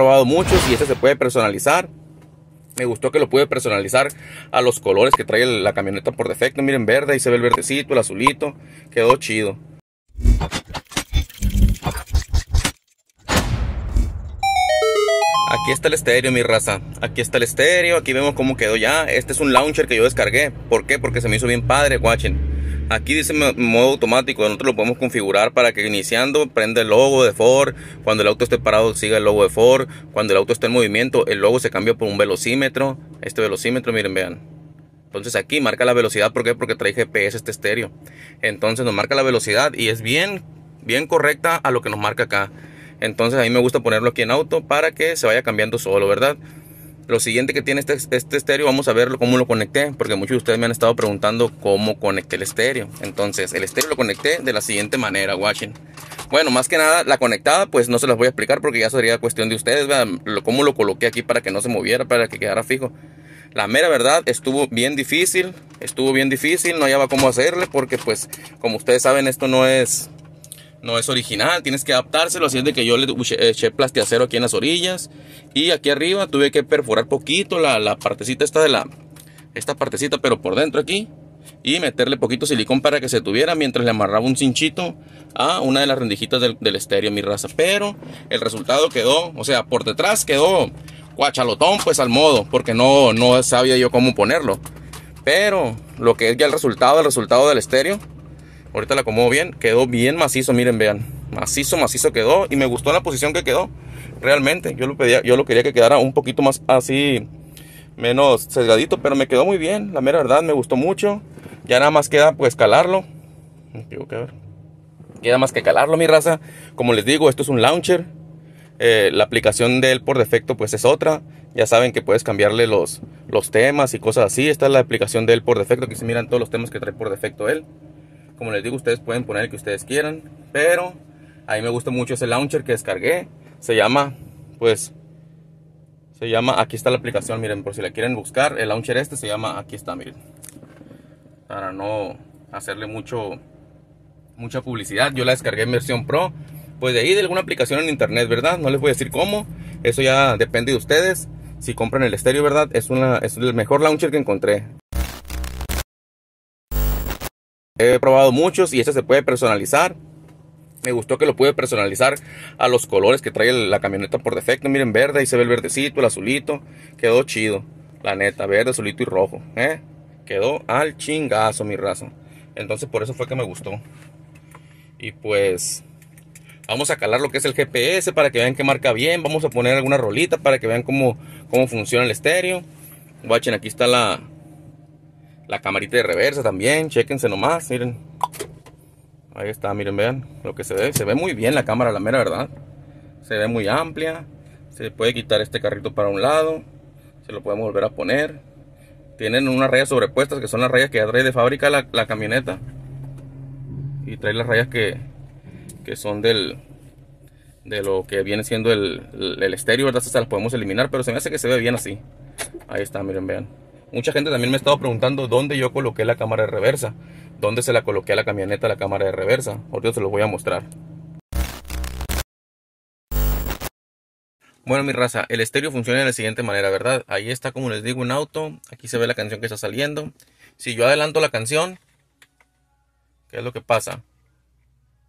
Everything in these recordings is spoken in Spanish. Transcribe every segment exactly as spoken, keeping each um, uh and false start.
probado muchos y este se puede personalizar. Me gustó que lo pude personalizar a los colores que trae la camioneta por defecto. Miren, verde, ahí se ve el verdecito, el azulito. Quedó chido. Aquí está el estéreo, mi raza. Aquí está el estéreo, aquí vemos cómo quedó ya. Este es un launcher que yo descargué. ¿Por qué? Porque se me hizo bien padre, guachen. Aquí dice modo automático. Nosotros lo podemos configurar para que iniciando prenda el logo de Ford. Cuando el auto esté parado siga el logo de Ford. Cuando el auto esté en movimiento, el logo se cambia por un velocímetro. Este velocímetro, miren, vean. Entonces aquí marca la velocidad. ¿Por qué? Porque trae G P S este estéreo. Entonces nos marca la velocidad y es bien, bien correcta a lo que nos marca acá. Entonces a mí me gusta ponerlo aquí en auto para que se vaya cambiando solo, ¿verdad? Lo siguiente que tiene este, este estéreo, vamos a ver cómo lo conecté, porque muchos de ustedes me han estado preguntando cómo conecté el estéreo. Entonces el estéreo lo conecté de la siguiente manera, watching. Bueno, más que nada la conectada pues no se las voy a explicar porque ya sería cuestión de ustedes, ¿verdad? Cómo lo coloqué aquí para que no se moviera, para que quedara fijo. La mera verdad estuvo bien difícil, estuvo bien difícil, no hallaba cómo hacerle porque pues como ustedes saben esto no es... no es original, tienes que adaptárselo. Así es de que yo le eché plastiacero aquí en las orillas. Y aquí arriba tuve que perforar poquito la, la partecita esta de la... esta partecita, pero por dentro aquí. Y meterle poquito silicón para que se tuviera mientras le amarraba un cinchito a una de las rendijitas del, del estéreo, mi raza. Pero el resultado quedó, o sea, por detrás quedó guachalotón pues al modo. Porque no, no sabía yo cómo ponerlo. Pero lo que es ya el resultado, el resultado del estéreo. Ahorita la acomodo bien, quedó bien macizo, miren, vean. Macizo, macizo quedó y me gustó la posición que quedó. Realmente, yo lo pedía, yo lo quería que quedara un poquito más así, menos sesgadito, pero me quedó muy bien. La mera verdad, me gustó mucho. Ya nada más queda pues calarlo. Me equivoqué, a ver. Queda más que calarlo, mi raza. Como les digo, esto es un launcher. Eh, la aplicación de él por defecto pues es otra. Ya saben que puedes cambiarle los, los temas y cosas así. Esta es la aplicación de él por defecto. Aquí se miran todos los temas que trae por defecto él. Como les digo, ustedes pueden poner el que ustedes quieran. Pero a mí me gusta mucho ese launcher que descargué. Se llama, pues, se llama, aquí está la aplicación, miren, por si la quieren buscar. El launcher este se llama, aquí está, miren. Para no hacerle mucho, mucha publicidad. Yo la descargué en versión Pro. Pues de ahí de alguna aplicación en internet, ¿verdad? No les voy a decir cómo. Eso ya depende de ustedes. Si compran el estéreo, ¿verdad? Es, una, es el mejor launcher que encontré. He probado muchos y este se puede personalizar. Me gustó que lo pude personalizar a los colores que trae la camioneta por defecto. Miren, verde, ahí se ve el verdecito, el azulito. Quedó chido, la neta, verde, azulito y rojo, ¿eh? Quedó al chingazo, mi raza. Entonces por eso fue que me gustó. Y pues vamos a calar lo que es el G P S para que vean que marca bien. Vamos a poner alguna rolita para que vean cómo, cómo funciona el estéreo. Guachen, aquí está la... la camarita de reversa también, chéquense nomás, miren. Ahí está, miren, vean lo que se ve. Se ve muy bien la cámara, la mera verdad. Se ve muy amplia. Se puede quitar este carrito para un lado. Se lo podemos volver a poner. Tienen unas rayas sobrepuestas que son las rayas que ya trae de fábrica la, la camioneta. Y trae las rayas que, que son del... de lo que viene siendo el, el, el estéreo, ¿verdad? Se las podemos eliminar, pero se me hace que se ve bien así. Ahí está, miren, vean. Mucha gente también me ha estado preguntando dónde yo coloqué la cámara de reversa. Dónde se la coloqué a la camioneta, la cámara de reversa. Ahorita se los voy a mostrar. Bueno, mi raza, el estéreo funciona de la siguiente manera, ¿verdad? Ahí está, como les digo, un auto. Aquí se ve la canción que está saliendo. Si yo adelanto la canción, ¿qué es lo que pasa?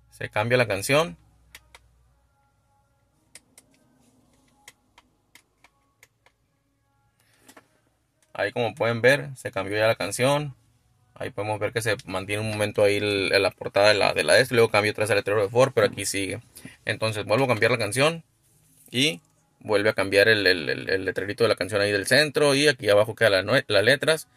Se cambia la canción. Ahí, como pueden ver, se cambió ya la canción. Ahí podemos ver que se mantiene un momento ahí el, el, la portada de la de la S. Luego cambia atrás el letrero de Ford, pero aquí sigue. Entonces vuelvo a cambiar la canción. Y vuelve a cambiar el, el, el, el letrerito de la canción ahí del centro. Y aquí abajo quedan la, las letras.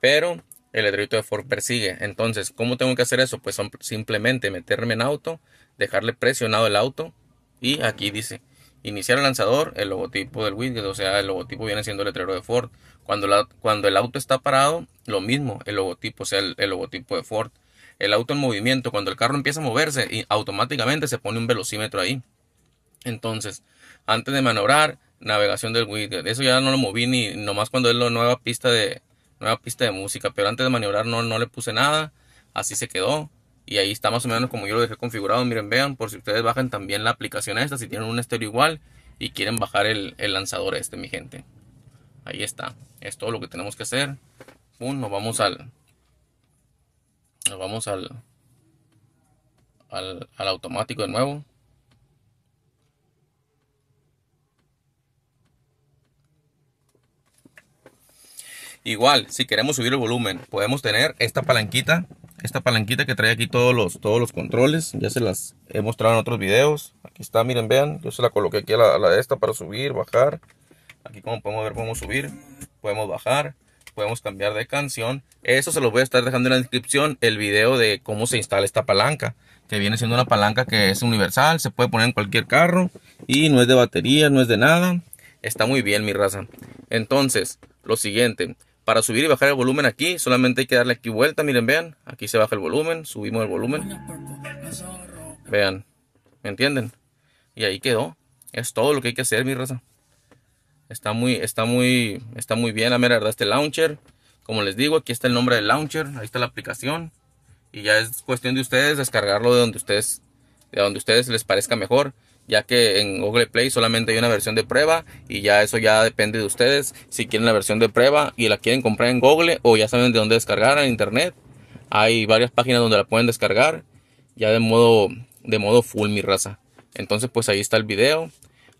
Pero el letrerito de Ford persigue. Entonces, ¿cómo tengo que hacer eso? Pues son, simplemente meterme en auto. Dejarle presionado el auto. Y aquí dice... iniciar el lanzador, el logotipo del widget, o sea, el logotipo viene siendo el letrero de Ford. Cuando, la, cuando el auto está parado, lo mismo, el logotipo, o sea, el, el logotipo de Ford. El auto en movimiento, cuando el carro empieza a moverse, y automáticamente se pone un velocímetro ahí. Entonces, antes de maniobrar, navegación del widget. Eso ya no lo moví ni nomás cuando es la nueva pista de, nueva pista de música, pero antes de maniobrar no, no le puse nada, así se quedó. Y ahí está más o menos como yo lo dejé configurado. Miren, vean, por si ustedes bajan también la aplicación esta, si tienen un estéreo igual, y quieren bajar el, el lanzador este, mi gente. Ahí está. Es todo lo que tenemos que hacer. Pum, nos vamos al... Nos vamos al, al... al automático de nuevo. Igual, si queremos subir el volumen, podemos tener esta palanquita. Esta palanquita que trae aquí todos los, todos los controles. Ya se las he mostrado en otros videos. Aquí está, miren, vean. Yo se la coloqué aquí a la, a la de esta para subir, bajar. Aquí, como podemos ver, podemos subir, podemos bajar, podemos cambiar de canción. Eso se los voy a estar dejando en la descripción, el video de cómo se instala esta palanca, que viene siendo una palanca que es universal, se puede poner en cualquier carro y no es de batería, no es de nada. Está muy bien, mi raza. Entonces, lo siguiente, para subir y bajar el volumen aquí, solamente hay que darle aquí vuelta, miren, vean, aquí se baja el volumen, subimos el volumen. Vean, ¿me entienden? Y ahí quedó. Es todo lo que hay que hacer, mi raza. Está muy, está muy, está muy bien, la mera verdad, este launcher. Como les digo, aquí está el nombre del launcher, ahí está la aplicación. Y ya es cuestión de ustedes descargarlo de donde ustedes, de donde ustedes les parezca mejor. Ya que en Google Play solamente hay una versión de prueba y ya eso ya depende de ustedes. Si quieren la versión de prueba y la quieren comprar en Google o ya saben de dónde descargar en internet. Hay varias páginas donde la pueden descargar ya de modo, de modo full, mi raza. Entonces pues ahí está el video,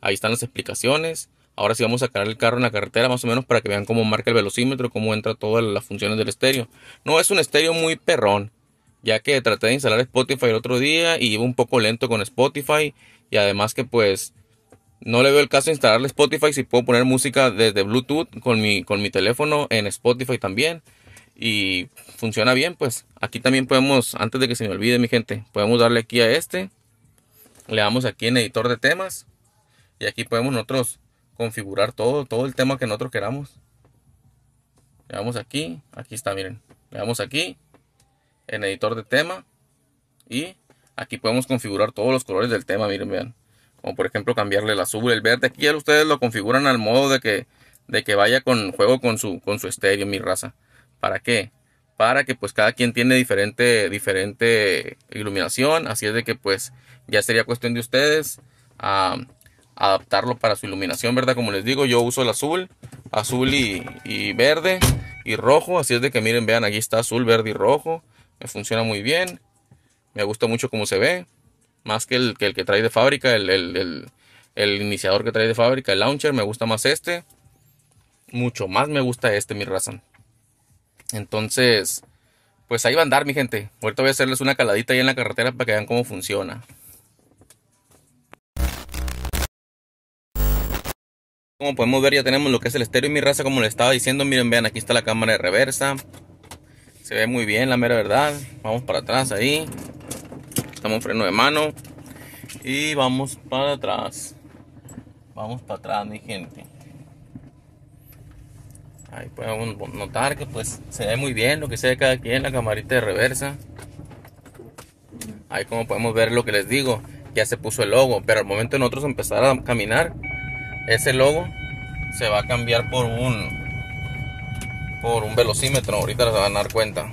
ahí están las explicaciones. Ahora sí vamos a sacar el carro en la carretera más o menos para que vean cómo marca el velocímetro, cómo entra todas las funciones del estéreo. No es un estéreo muy perrón, ya que traté de instalar Spotify el otro día y iba un poco lento con Spotify. Y además que pues no le veo el caso de instalarle Spotify si puedo poner música desde Bluetooth con mi, con mi teléfono en Spotify también. Y funciona bien pues. Aquí también podemos, antes de que se me olvide mi gente, podemos darle aquí a este. Le damos aquí en editor de temas y aquí podemos nosotros configurar todo, todo el tema que nosotros queramos. Le damos aquí, aquí está, miren, le damos aquí en editor de tema y aquí podemos configurar todos los colores del tema, miren, vean, como por ejemplo cambiarle el azul, el verde. Aquí ya ustedes lo configuran al modo de que, de que vaya con juego con su, con su estéreo, mi raza. ¿Para qué? Para que pues cada quien tiene diferente, diferente iluminación, así es de que pues ya sería cuestión de ustedes a um, adaptarlo para su iluminación, ¿verdad? Como les digo, yo uso el azul, azul y, y verde y rojo, así es de que miren, vean, aquí está azul, verde y rojo, me funciona muy bien, me gusta mucho cómo se ve, más que el que, el que trae de fábrica, el, el, el, el iniciador que trae de fábrica, el launcher, me gusta más este, mucho más me gusta este, mi raza. Entonces, pues ahí va a andar, mi gente. Ahorita voy a hacerles una caladita ahí en la carretera para que vean cómo funciona. Como podemos ver, ya tenemos lo que es el estéreo, mi raza, como les estaba diciendo. Miren, vean, aquí está la cámara de reversa. Se ve muy bien, la mera verdad. Vamos para atrás ahí. Estamos en freno de mano. Y vamos para atrás. Vamos para atrás, mi gente. Ahí podemos notar que pues se ve muy bien lo que se ve cada quien, la camarita de reversa. Ahí como podemos ver lo que les digo. Ya se puso el logo, pero al momento de nosotros empezar a caminar, ese logo se va a cambiar por un por un velocímetro. Ahorita se van a dar cuenta.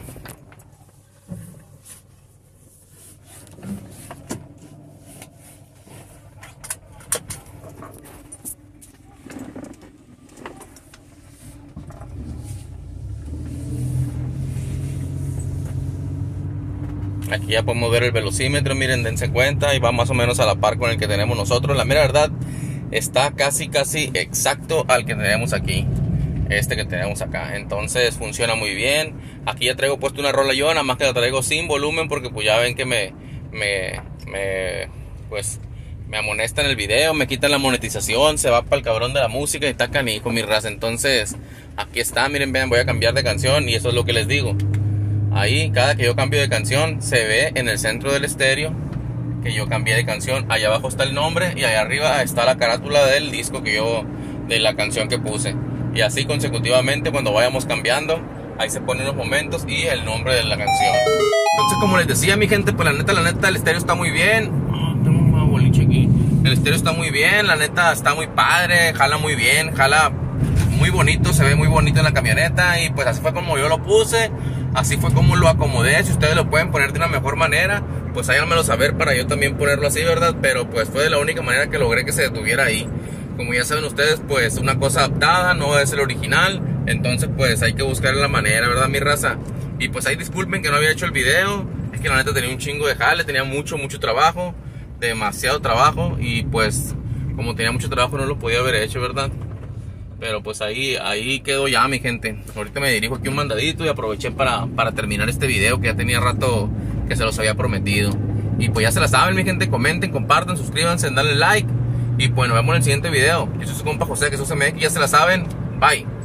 Aquí ya podemos ver el velocímetro, miren, dense cuenta, y va más o menos a la par con el que tenemos nosotros. La mera verdad, está casi casi exacto al que tenemos aquí, este que tenemos acá. Entonces funciona muy bien. Aquí ya traigo puesto una rola yo, nada más que la traigo sin volumen porque pues ya ven que me me, me pues me amonestan el video, me quitan la monetización, se va para el cabrón de la música y está canijo, mi raza. Entonces aquí está, miren, vean, voy a cambiar de canción y eso es lo que les digo. Ahí cada que yo cambio de canción se ve en el centro del estéreo que yo cambié de canción. Allá abajo está el nombre y allá arriba está la carátula del disco que yo, de la canción que puse. Y así consecutivamente cuando vayamos cambiando, ahí se ponen los momentos y el nombre de la canción. Entonces como les decía, mi gente, pues la neta, la neta, el estéreo está muy bien. Oh, tengo una boliche aquí. El estéreo está muy bien, la neta, está muy padre, jala muy bien, jala muy bonito, se ve muy bonito en la camioneta. Y pues así fue como yo lo puse, así fue como lo acomodé. Si ustedes lo pueden poner de una mejor manera, pues háganmelo saber para yo también ponerlo así, ¿verdad? Pero pues fue de la única manera que logré que se detuviera ahí. como ya saben ustedes, pues una cosa adaptada no es el original. Entonces pues hay que buscar la manera, ¿verdad, mi raza? Y pues ahí disculpen que no había hecho el video. Es que la neta tenía un chingo de jale, tenía mucho, mucho trabajo, demasiado trabajo. Y pues como tenía mucho trabajo no lo podía haber hecho, ¿verdad? Pero pues ahí, ahí quedó ya, mi gente. Ahorita me dirijo aquí un mandadito y aproveché para, para terminar este video que ya tenía rato que se los había prometido. Y pues ya se la saben, mi gente. Comenten, compartan, suscríbanse, denle like. Y pues nos vemos en el siguiente video. Yo soy su compa JoseDeJesusMX, ya se la saben. Bye.